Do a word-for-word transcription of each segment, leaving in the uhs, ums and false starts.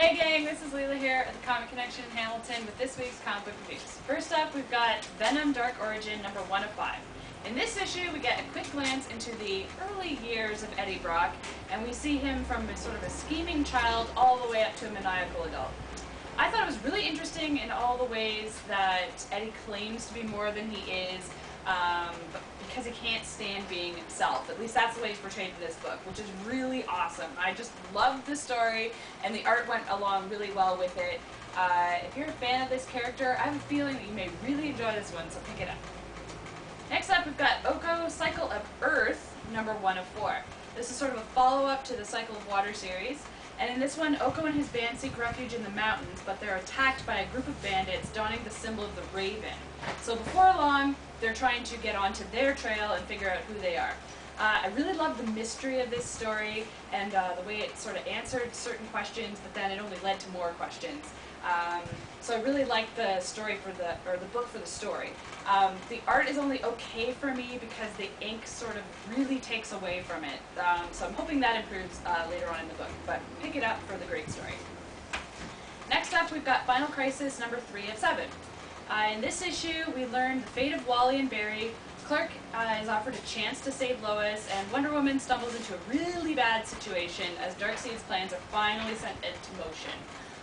Hey gang, this is Leila here at the Comic Connection in Hamilton with this week's comic book reviews. First up, we've got Venom Dark Origin number one of five. In this issue, we get a quick glance into the early years of Eddie Brock, and we see him from a sort of a scheming child all the way up to a maniacal adult. I thought it was really interesting in all the ways that Eddie claims to be more than he is, um, because he can't stand being himself. At least that's the way he's portrayed in this book, which is really awesome. I just loved the story, and the art went along really well with it. Uh, if you're a fan of this character, I have a feeling that you may really enjoy this one, so pick it up. Next up, we've got Okko, Cycle of Earth, number one of four. This is sort of a follow-up to the Cycle of Water series. And in this one, Okko and his band seek refuge in the mountains, but they're attacked by a group of bandits donning the symbol of the raven. So before long, they're trying to get onto their trail and figure out who they are. Uh, I really love the mystery of this story and uh, the way it sort of answered certain questions, but then it only led to more questions. Um, so I really like the story for the, or the book for the story. Um, the art is only okay for me because the ink sort of really takes away from it. Um, so I'm hoping that improves uh, later on in the book, but pick it up for the great story. Next up, we've got Final Crisis number three of seven. Uh, in this issue, we learn the fate of Wally and Barry. Clark uh, is offered a chance to save Lois, and Wonder Woman stumbles into a really bad situation as Darkseid's plans are finally sent into motion.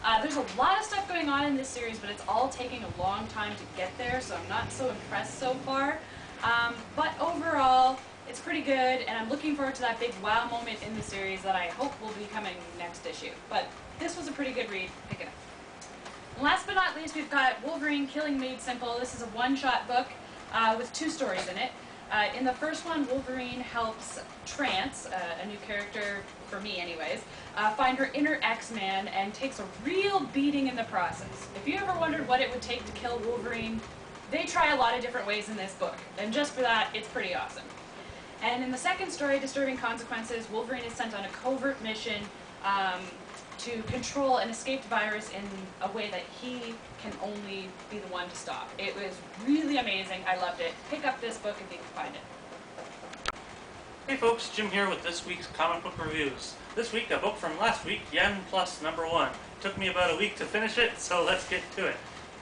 Uh, there's a lot of stuff going on in this series, but it's all taking a long time to get there, so I'm not so impressed so far. Um, but overall, it's pretty good, and I'm looking forward to that big wow moment in the series that I hope will be coming next issue. But this was a pretty good read. Pick it up. And last but not least, we've got Wolverine, Killing Made Simple. This is a one-shot book uh, with two stories in it. Uh, in the first one, Wolverine helps Trance, uh, a new character, for me anyways, uh, find her inner X-Man and takes a real beating in the process. If you ever wondered what it would take to kill Wolverine, they try a lot of different ways in this book, and just for that, it's pretty awesome. And in the second story, Disturbing Consequences, Wolverine is sent on a covert mission um, to control an escaped virus in a way that he can only be the one to stop. It was really amazing. I loved it. Pick up this book if you can find it. Hey folks, Jim here with this week's comic book reviews. This week, a book from last week, Yen Plus number one. Took me about a week to finish it, so let's get to it.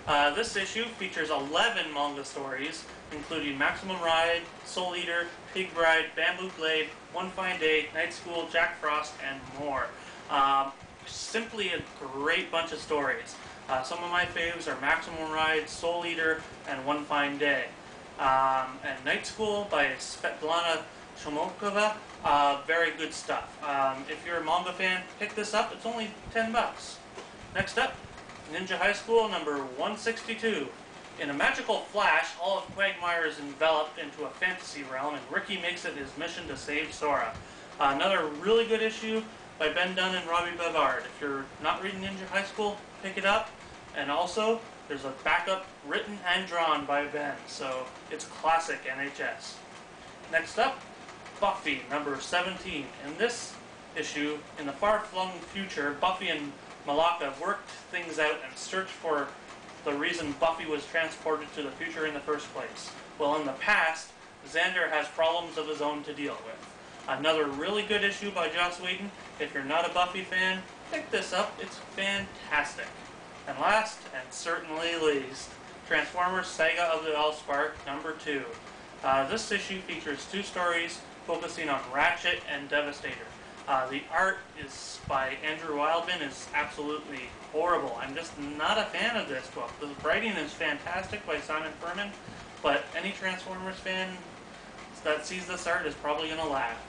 Uh, this issue features eleven manga stories, including Maximum Ride, Soul Eater, Pig Bride, Bamboo Blade, One Fine Day, Night School, Jack Frost, and more. Um, Simply a great bunch of stories. Uh, some of my faves are Maximum Ride, Soul Eater, and One Fine Day. Um, and Night School by Svetlana Chomokova, uh, very good stuff. Um, if you're a manga fan, pick this up. It's only ten bucks. Next up, Ninja High School number one sixty-two. In a magical flash, all of Quagmire is enveloped into a fantasy realm, and Ricky makes it his mission to save Sora. Uh, another really good issue by Ben Dunn and Robbie Bavard. If you're not reading Ninja High School, pick it up. And also, there's a backup written and drawn by Ben, so it's classic N H S. Next up, Buffy, number seventeen. In this issue, in the far-flung future, Buffy and Malaka worked things out and searched for the reason Buffy was transported to the future in the first place. Well, in the past, Xander has problems of his own to deal with. Another really good issue by Joss Whedon. If you're not a Buffy fan, pick this up. It's fantastic. And last, and certainly least, Transformers Saga of the Allspark, number two. Uh, this issue features two stories focusing on Ratchet and Devastator. Uh, the art is by Andrew Wildman is absolutely horrible. I'm just not a fan of this book. The writing is fantastic by Simon Furman, but any Transformers fan that sees this art is probably going to laugh.